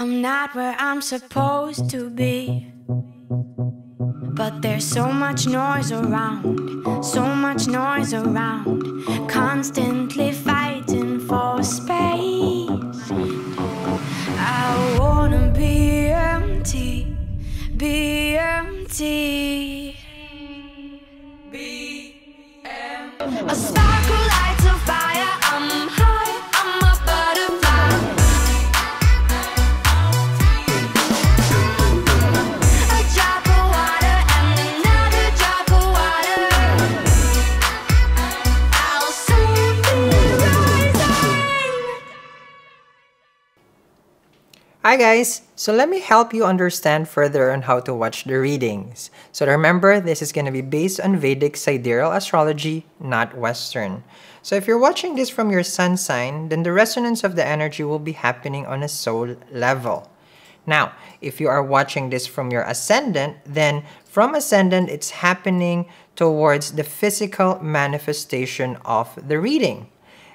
I'm not where I'm supposed to be, but there's so much noise around, so much noise around, constantly fighting for space. I wanna be empty, be empty, be empty. A sparkle lights a fire, I'm high, I'm a butterfly. A drop of water and another drop of water, I'll soon be rising. Hi guys! So let me help you understand further on how to watch the readings. So remember, this is going to be based on Vedic sidereal astrology, not Western. So if you're watching this from your sun sign, then the resonance of the energy will be happening on a soul level. Now, if you are watching this from your ascendant, then from ascendant, it's happening towards the physical manifestation of the reading.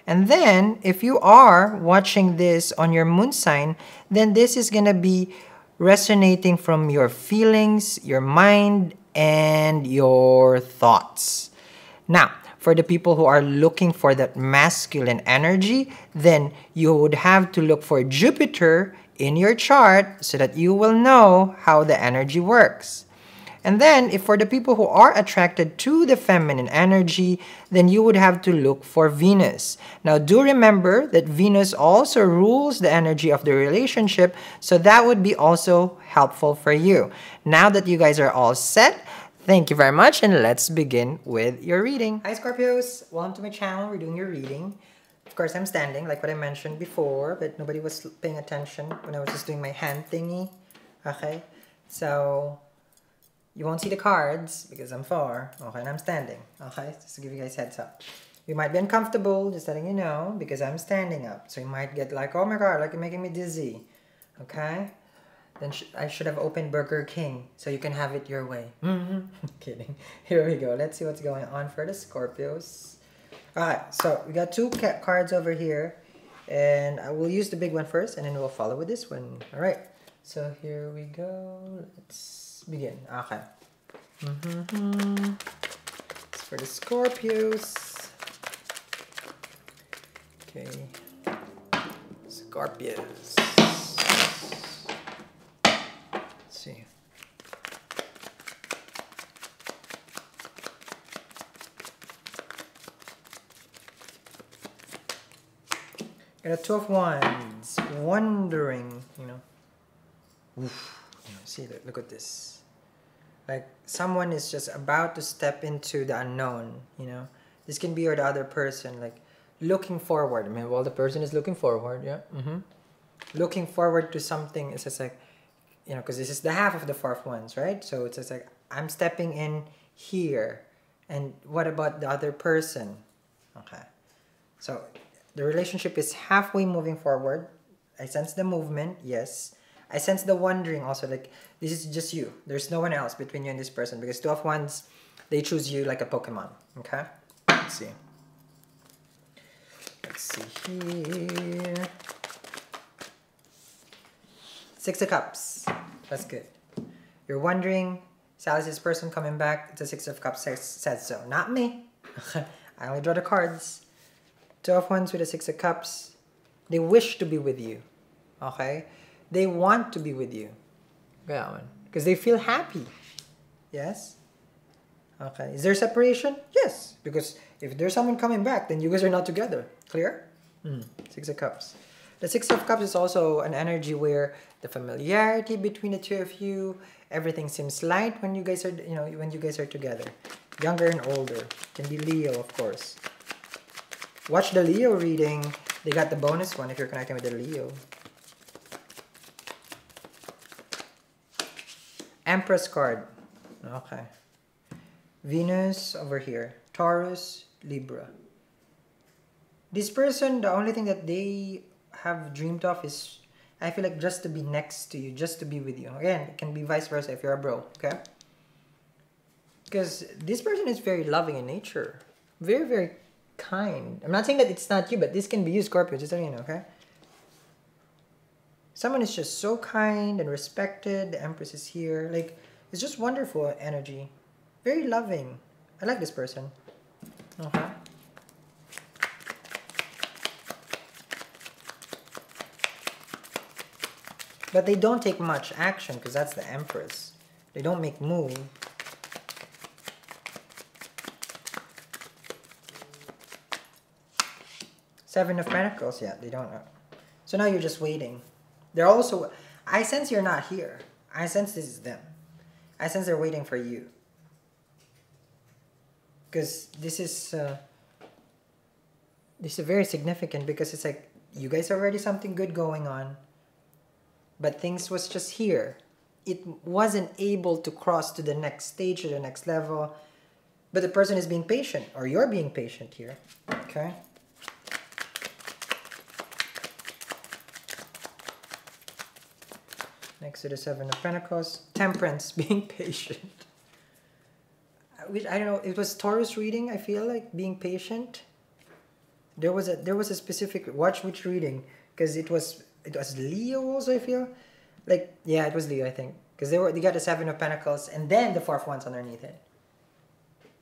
And then, if you are watching this on your moon sign, then this is going to be resonating from your feelings, your mind, and your thoughts. Now, for the people who are looking for that masculine energy, then you would have to look for Jupiter in your chart so that you will know how the energy works. And then, if for the people who are attracted to the feminine energy, then you would have to look for Venus. Now, do remember that Venus also rules the energy of the relationship, so that would be also helpful for you. Now that you guys are all set, thank you very much, and let's begin with your reading. Hi Scorpios! Welcome to my channel. We're doing your reading. Of course, I'm standing, like what I mentioned before, but nobody was paying attention when I was just doing my hand thingy. Okay, so you won't see the cards because I'm far, okay, and I'm standing, okay? Just to give you guys heads up. You might be uncomfortable, just letting you know, because I'm standing up. So you might get like, oh my God, like you're making me dizzy, okay? Then I should have opened Burger King so you can have it your way. Kidding. Here we go. Let's see what's going on for the Scorpios. All right, so we got two cards over here, and I will use the big one first, and then we'll follow with this one. All right, so here we go. Let's begin. Okay. It's for the Scorpios. Okay. Scorpios. Let's see. Got a 2 of Wands. Wondering, you know. Oof. See, look at this. Like someone is just about to step into the unknown, you know. This can be your the other person, like looking forward. I mean, well, the person is looking forward, yeah. Looking forward to something. It's just like, you know, because this is the half of the 4 of Wands, right? So it's just like, I'm stepping in here. And what about the other person? Okay. So the relationship is halfway moving forward. I sense the movement, yes. I sense the wondering also, like, this is just you. There's no one else between you and this person, because 2 of Wands, they choose you like a Pokemon, okay? Let's see. Let's see here. 6 of Cups. That's good. You're wondering, Sally's this person coming back. It's a 6 of Cups says so. Not me. I only draw the cards. 2 of Wands with a 6 of Cups. They wish to be with you, okay? They want to be with you. Go on. Because they feel happy. Yes? Okay. Is there separation? Yes. Because if there's someone coming back, then you guys are not together. Clear? 6 of Cups. The 6 of Cups is also an energy where the familiarity between the two of you, everything seems light when you guys are, you know, when you guys are together. Younger and older. Can be Leo, of course. Watch the Leo reading. They got the bonus one if you're connecting with the Leo. Empress card. Okay. Venus over here. Taurus, Libra. This person, the only thing that they have dreamed of is, I feel like, just to be next to you, just to be with you. Again, it can be vice versa if you're a bro, okay? Because this person is very loving in nature. Very, very kind. I'm not saying that it's not you, but this can be you, Scorpio, just so you know, okay? Someone is just so kind and respected. The Empress is here. Like, it's just wonderful energy. Very loving. I like this person. Okay. But they don't take much action because that's the Empress. They don't make move. Seven of Pentacles. Yeah, they don't know. So now you're just waiting. They're also... I sense you're not here. I sense this is them. I sense they're waiting for you. Because this is very significant because it's like you guys are already something good going on, but things was just here. It wasn't able to cross to the next stage, to the next level. But the person is being patient, or you're being patient here. Okay? Next to the Seven of Pentacles, Temperance, being patient. Which, I don't know, it was Taurus reading, I feel like, being patient. There was a specific, watch which reading, because it was Leo also, I feel. Like, yeah, it was Leo, I think. Because they got the Seven of Pentacles, and then the fourth one's underneath it.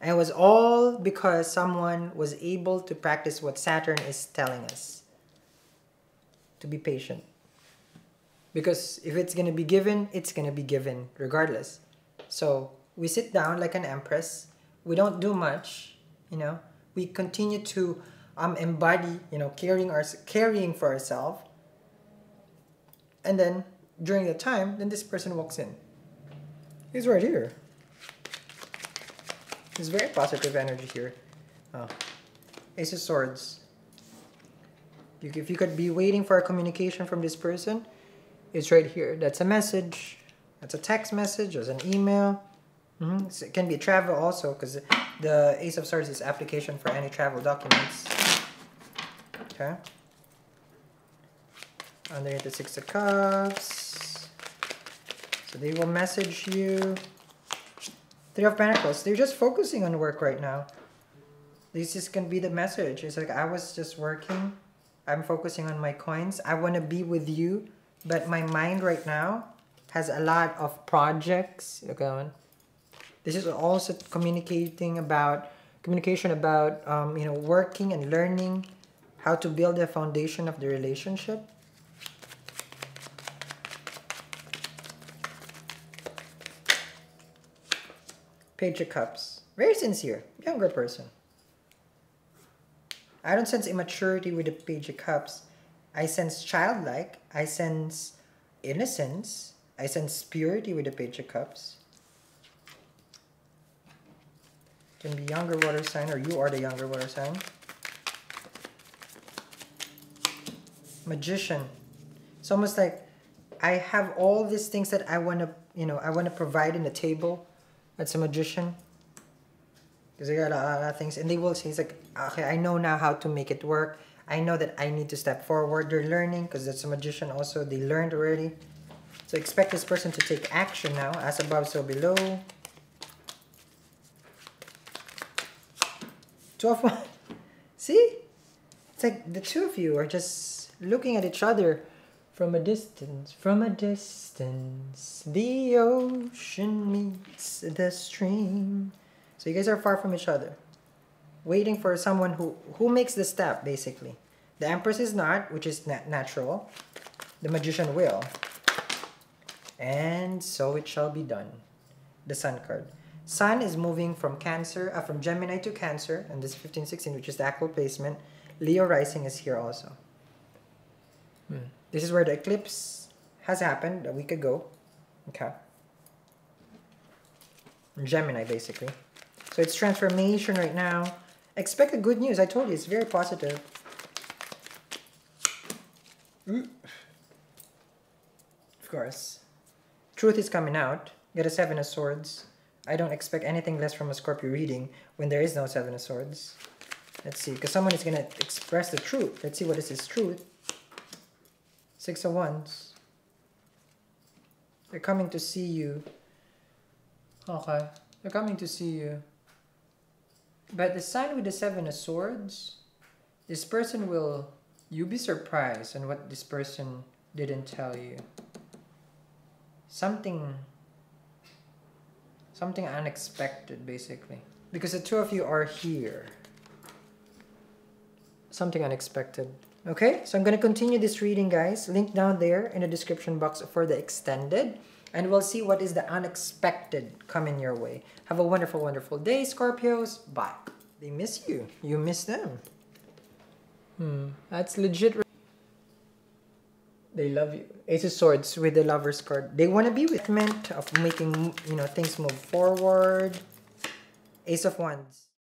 And it was all because someone was able to practice what Saturn is telling us. To be patient. Because if it's going to be given, it's going to be given regardless. So we sit down like an empress. We don't do much, you know. We continue to embody, you know, caring for ourselves. And then during the time, then this person walks in. He's right here. There's very positive energy here. Oh. Ace of Swords. If you could be waiting for a communication from this person... It's right here. That's a message. That's a text message. There's an email. Mm-hmm. So it can be travel also because the Ace of Swords is application for any travel documents. Okay. Underneath the Six of Cups. So they will message you. Three of Pentacles. They're just focusing on work right now. This is going to be the message. It's like, I was just working. I'm focusing on my coins. I want to be with you. But my mind right now has a lot of projects. Look at that one. This is also communication about you know, working and learning how to build the foundation of the relationship. Page of Cups. Very sincere, younger person. I don't sense immaturity with the Page of Cups. I sense childlike, I sense innocence, I sense purity with the Page of Cups. Can be younger water sign, or you are the younger water sign. Magician. It's almost like I have all these things that I want to, you know, I want to provide in the table. That's a magician. Because they got a lot of things. And they will say, it's like, okay, I know now how to make it work. I know that I need to step forward. They're learning because that's a magician also. They learned already. So expect this person to take action now. As above, so below. Two of one. See? It's like the two of you are just looking at each other from a distance. From a distance, the ocean meets the stream. So you guys are far from each other. Waiting for someone who makes the step, basically. The Empress is not, which is natural. The Magician will. And so it shall be done. The Sun card. Sun is moving from Cancer, from Gemini to Cancer, and this 15-16, which is the actual placement. Leo rising is here also. This is where the eclipse has happened a week ago. Okay. Gemini, basically. So it's transformation right now. Expect the good news. I told you, it's very positive. Of course. Truth is coming out. Get a Seven of Swords. I don't expect anything less from a Scorpio reading when there is no Seven of Swords. Let's see, because someone is going to express the truth. Let's see what is this truth. Six of Wands. They're coming to see you. Okay. They're coming to see you. But the sign with the Seven of Swords, this person will, you'll be surprised on what this person didn't tell you. Something unexpected, basically. Because the two of you are here. Something unexpected. Okay, so I'm going to continue this reading, guys. Link down there in the description box for the extended. And we'll see what is the unexpected coming your way. Have a wonderful, wonderful day, Scorpios. Bye. They miss you. You miss them. That's legit. They love you. Ace of Swords with the Lovers card. They want to be with you. Of making, you know, things move forward. Ace of Wands.